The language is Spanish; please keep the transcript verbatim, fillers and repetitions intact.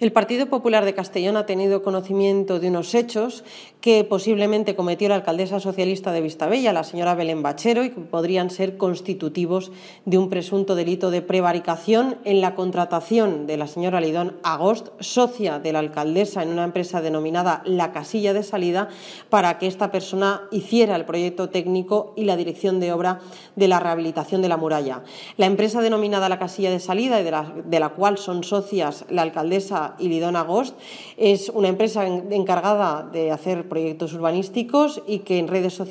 El Partido Popular de Castellón ha tenido conocimiento de unos hechos que posiblemente cometió la alcaldesa socialista de Vistabella, la señora Belén Bachero, y que podrían ser constitutivos de un presunto delito de prevaricación en la contratación de la señora Lidón Agost, socia de la alcaldesa, en una empresa denominada La Casilla de Salida, para que esta persona hiciera el proyecto técnico y la dirección de obra de la rehabilitación de la muralla. La empresa denominada La Casilla de Salida, y de la, de la cual son socias la alcaldesa y Lidón Agost, es una empresa encargada de hacer proyectos urbanísticos y que en redes sociales